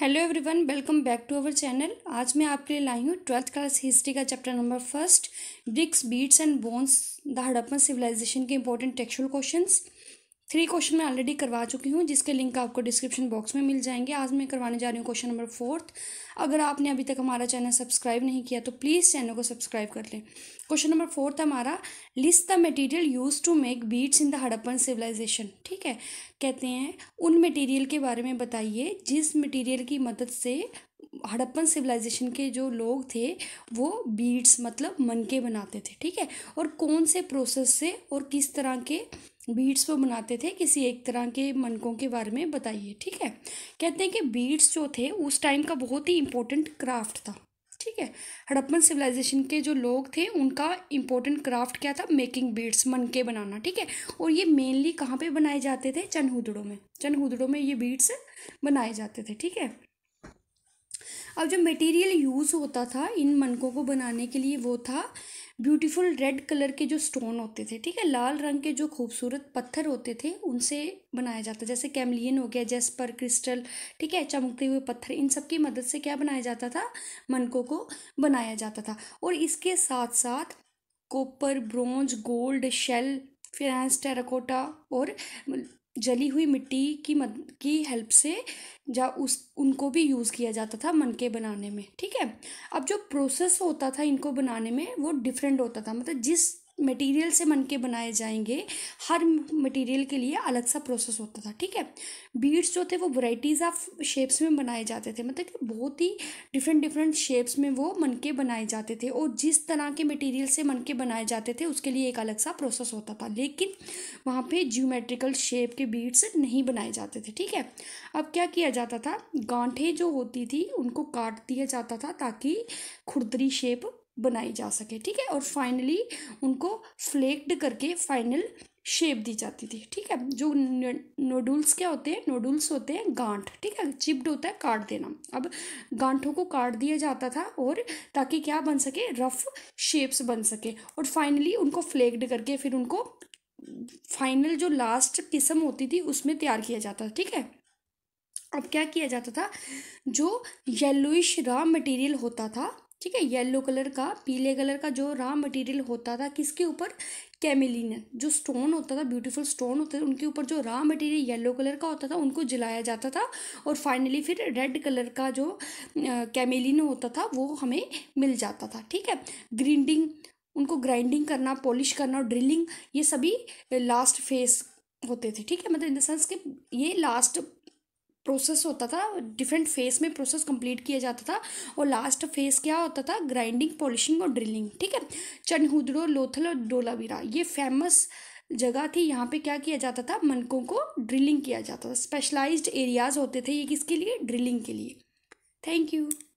Hello everyone, welcome back to our channel. आज मैं आपके लिए लाई हूँ 12th क्लास हिस्ट्री का chapter number 1, bricks, beads and bones, the Harappan civilisation के इंपॉर्टेंट टेक्सुअल क्वेश्चंस। 3 क्वेश्चन मैं ऑलरेडी करवा चुकी हूँ, जिसके लिंक आपको डिस्क्रिप्शन बॉक्स में मिल जाएंगे। आज मैं करवाने जा रही हूँ क्वेश्चन नंबर 4। अगर आपने अभी तक हमारा चैनल सब्सक्राइब नहीं किया तो प्लीज़ चैनल को सब्सक्राइब कर लें। क्वेश्चन नंबर 4 था हमारा, list the material use to make beads in the Harappan civilisation. ठीक है, कहते हैं उन मटेरियल के बारे में बताइए जिस मटेरियल की मदद से हड़प्पन सिविलाइजेशन के जो लोग थे वो बीट्स मतलब मनके बनाते थे। ठीक है, और कौन से प्रोसेस से और किस तरह के बीट्स वो बनाते थे, किसी एक तरह के मनकों के बारे में बताइए। ठीक है, कहते हैं कि बीट्स जो थे उस टाइम का बहुत ही इम्पोर्टेंट क्राफ्ट था। ठीक है, हड़प्पन सिविलाइजेशन के जो लोग थे उनका इम्पोर्टेंट क्राफ्ट क्या था? मेकिंग बीट्स, मनके बनाना। ठीक है, और ये मेनली कहाँ पे बनाए जाते थे? चनहुदड़ों में। चनहुदड़ों में ये बीट्स बनाए जाते थे। ठीक है, अब जो मटेरियल यूज़ होता था इन मनकों को बनाने के लिए वो था ब्यूटीफुल रेड कलर के जो स्टोन होते थे। ठीक है, लाल रंग के जो खूबसूरत पत्थर होते थे उनसे बनाया जाता, जैसे कैमलियन हो गया, जैस्पर, क्रिस्टल। ठीक है, चमकते हुए पत्थर, इन सब की मदद से क्या बनाया जाता था? मनकों को बनाया जाता था। और इसके साथ साथ copper, bronze, gold, shell, faience, terracotta और जली हुई मिट्टी की हेल्प से उनको भी यूज़ किया जाता था मनके बनाने में। ठीक है, अब जो प्रोसेस होता था इनको बनाने में वो डिफरेंट होता था, मतलब जिस मटेरियल से मनके बनाए जाएंगे हर मटेरियल के लिए अलग सा प्रोसेस होता था। ठीक है, बीट्स जो थे वो वैराइटीज़ ऑफ शेप्स में बनाए जाते थे, मतलब कि बहुत ही डिफरेंट शेप्स में वो मनके बनाए जाते थे, और जिस तरह के मटेरियल से मनके बनाए जाते थे उसके लिए एक अलग सा प्रोसेस होता था, लेकिन वहाँ पे ज्योमेट्रिकल शेप के बीट्स नहीं बनाए जाते थे। ठीक है, अब क्या किया जाता था? गांठें जो होती थी उनको काट दिया जाता था ताकि खुरदरी शेप बनाई जा सके। ठीक है, और फाइनली उनको फ्लेक्ड करके फाइनल शेप दी जाती थी। ठीक है, जो नोडुल्स क्या होते हैं? नोडुल्स होते हैं गांठ। ठीक है, चिप्ड होता है काट देना। अब गांठों को काट दिया जाता था और ताकि क्या बन सके? रफ शेप्स बन सके, और फाइनली उनको फ्लेक्ड करके फिर उनको फाइनल जो लास्ट किस्म होती थी उसमें तैयार किया जाता था। ठीक है, अब क्या किया जाता था? जो येलोइश रॉ मटेरियल होता था, ठीक है, येलो कलर का, पीले कलर का जो रॉ मटेरियल होता था, किसके ऊपर? कैमेलिन, जो स्टोन होता था, ब्यूटीफुल स्टोन होते थे, उनके ऊपर जो रॉ मटेरियल येलो कलर का होता था उनको जलाया जाता था, और फाइनली फिर रेड कलर का जो कैमेलिन होता था वो हमें मिल जाता था। ठीक है, ग्राइंडिंग, उनको ग्राइंडिंग करना, पॉलिश करना और ड्रिलिंग, ये सभी लास्ट फेस होते थे। ठीक है, मतलब इन द सेंस कि ये लास्ट प्रोसेस होता था, डिफरेंट फेस में प्रोसेस कंप्लीट किया जाता था, और लास्ट फेस क्या होता था? ग्राइंडिंग, पॉलिशिंग और ड्रिलिंग। ठीक है, चनहुदड़ो, लोथल और धोलावीरा ये फेमस जगह थी, यहाँ पे क्या किया जाता था? मनकों को ड्रिलिंग किया जाता था। स्पेशलाइज्ड एरियाज होते थे ये किसके लिए? ड्रिलिंग के लिए। Thank you.